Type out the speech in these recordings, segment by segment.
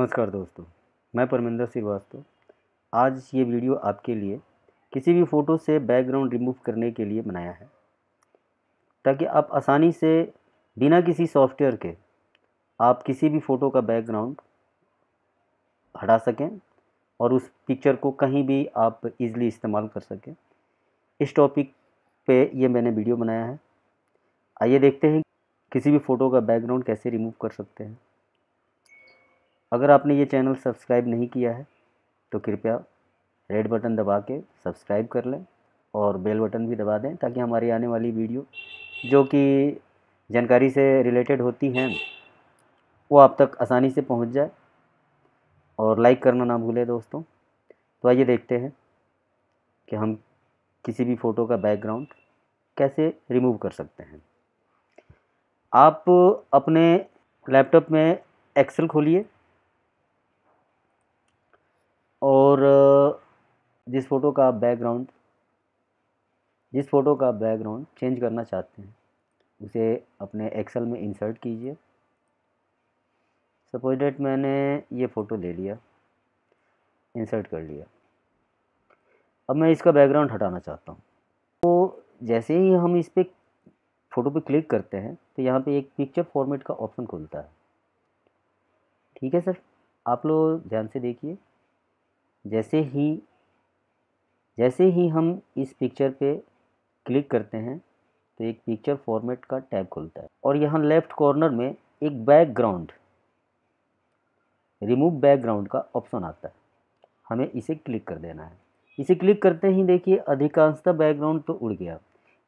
नमस्कार दोस्तों, मैं परमिंदर श्रीवास्तव। आज ये वीडियो आपके लिए किसी भी फ़ोटो से बैकग्राउंड रिमूव करने के लिए बनाया है, ताकि आप आसानी से बिना किसी सॉफ्टवेयर के आप किसी भी फ़ोटो का बैकग्राउंड हटा सकें और उस पिक्चर को कहीं भी आप इजीली इस्तेमाल कर सकें। इस टॉपिक पे ये मैंने वीडियो बनाया है। आइए देखते हैं किसी भी फ़ोटो का बैकग्राउंड कैसे रिमूव कर सकते हैं। अगर आपने ये चैनल सब्सक्राइब नहीं किया है तो कृपया रेड बटन दबा के सब्सक्राइब कर लें और बेल बटन भी दबा दें, ताकि हमारी आने वाली वीडियो जो कि जानकारी से रिलेटेड होती हैं वो आप तक आसानी से पहुंच जाए। और लाइक करना ना भूलें दोस्तों। तो आइए देखते हैं कि हम किसी भी फ़ोटो का बैकग्राउंड कैसे रिमूव कर सकते हैं। आप अपने लैपटॉप में एक्सेल खोलिए और जिस फ़ोटो का बैकग्राउंड चेंज करना चाहते हैं उसे अपने एक्सेल में इंसर्ट कीजिए। सपोज डेट मैंने ये फ़ोटो ले लिया, इंसर्ट कर लिया। अब मैं इसका बैकग्राउंड हटाना चाहता हूँ, तो जैसे ही हम इस पर फ़ोटो पे क्लिक करते हैं तो यहाँ पे एक पिक्चर फॉर्मेट का ऑप्शन खुलता है। ठीक है सर, आप लोग ध्यान से देखिए। जैसे ही हम इस पिक्चर पे क्लिक करते हैं तो एक पिक्चर फॉर्मेट का टैब खुलता है और यहाँ लेफ़्ट कॉर्नर में एक बैकग्राउंड, रिमूव बैकग्राउंड का ऑप्शन आता है। हमें इसे क्लिक कर देना है। इसे क्लिक करते ही देखिए अधिकांशतः बैकग्राउंड तो उड़ गया,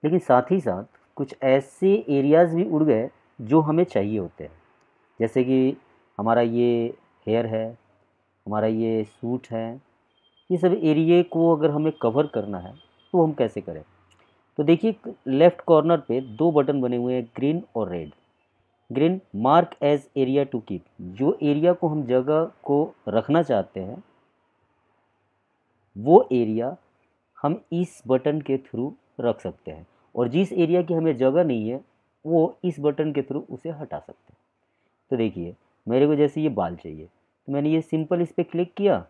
लेकिन साथ ही साथ कुछ ऐसे एरियाज़ भी उड़ गए जो हमें चाहिए होते हैं, जैसे कि हमारा ये हेयर है, हमारा ये सूट है। ये सब एरिए को अगर हमें कवर करना है तो हम कैसे करें? तो देखिए लेफ़्ट कॉर्नर पे दो बटन बने हुए हैं, ग्रीन और red. Green mark as area to keep, जो एरिया को हम जगह को रखना चाहते हैं वो एरिया हम इस बटन के थ्रू रख सकते हैं, और जिस एरिया की हमें जगह नहीं है वो इस बटन के थ्रू उसे हटा सकते हैं। तो देखिए मेरे को जैसे ये बाल चाहिए, तो मैंने ये सिंपल इस पर क्लिक किया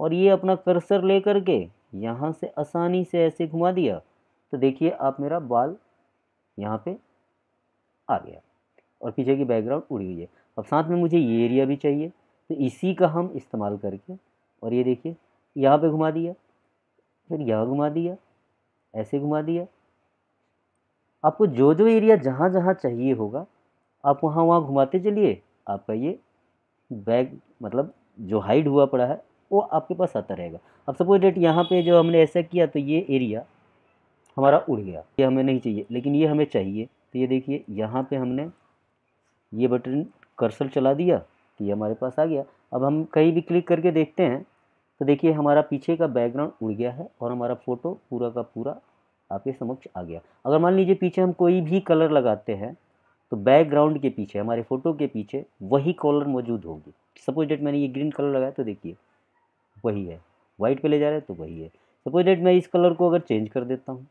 और ये अपना कर्सर ले करके यहाँ से आसानी से ऐसे घुमा दिया, तो देखिए आप मेरा बाल यहाँ पे आ गया और पीछे की बैकग्राउंड उड़ गई है। अब साथ में मुझे ये एरिया भी चाहिए, तो इसी का हम इस्तेमाल करके, और ये देखिए यहाँ पे घुमा दिया, फिर यहाँ घुमा दिया, ऐसे घुमा दिया। आपको जो एरिया जहाँ चाहिए होगा आप वहाँ घुमाते चलिए, आपका ये बैग मतलब जो हाइड हुआ पड़ा है वो आपके पास आता रहेगा। अब सपोज डेट यहाँ पे जो हमने ऐसा किया तो ये एरिया हमारा उड़ गया, ये हमें नहीं चाहिए, लेकिन ये हमें चाहिए। तो ये देखिए यहाँ पे हमने ये बटन कर्सर चला दिया तो ये हमारे पास आ गया। अब हम कहीं भी क्लिक करके देखते हैं तो देखिए हमारा पीछे का बैकग्राउंड उड़ गया है और हमारा फ़ोटो पूरा का पूरा आपके समक्ष आ गया। अगर मान लीजिए पीछे हम कोई भी कलर लगाते हैं तो बैकग्राउंड के पीछे, हमारे फ़ोटो के पीछे वही कलर मौजूद होगी। सपोज डेट मैंने ये ग्रीन कलर लगाया तो देखिए वही है, वाइट पे ले जा रहे हैं तो वही है। सपोज डेट मैं इस कलर को अगर चेंज कर देता हूँ,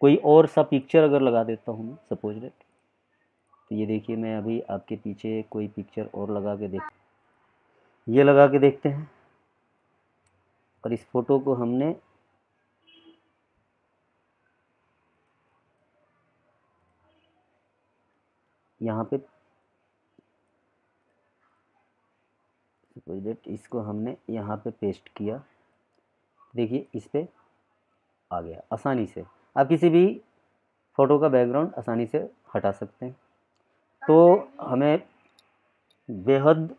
कोई और सा पिक्चर अगर लगा देता हूँ सपोज डेट, तो ये देखिए मैं अभी आपके पीछे कोई पिक्चर और लगा के ये लगा के देखते हैं। और इस फोटो को हमने यहाँ पे इसको हमने यहाँ पे पेस्ट किया, देखिए इस पे आ गया आसानी से। आप किसी भी फ़ोटो का बैकग्राउंड आसानी से हटा सकते हैं। तो हमें बेहद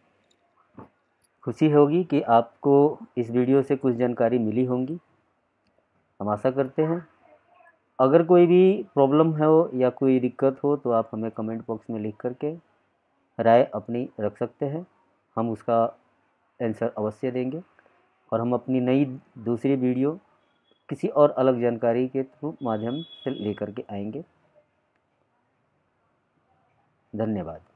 खुशी होगी कि आपको इस वीडियो से कुछ जानकारी मिली होगी, हम आशा करते हैं। अगर कोई भी प्रॉब्लम हो या कोई दिक्कत हो तो आप हमें कमेंट बॉक्स में लिख करके राय अपनी रख सकते हैं, हम उसका आंसर अवश्य देंगे। और हम अपनी नई दूसरी वीडियो किसी और अलग जानकारी के थ्रू माध्यम से लेकर के आएंगे। धन्यवाद।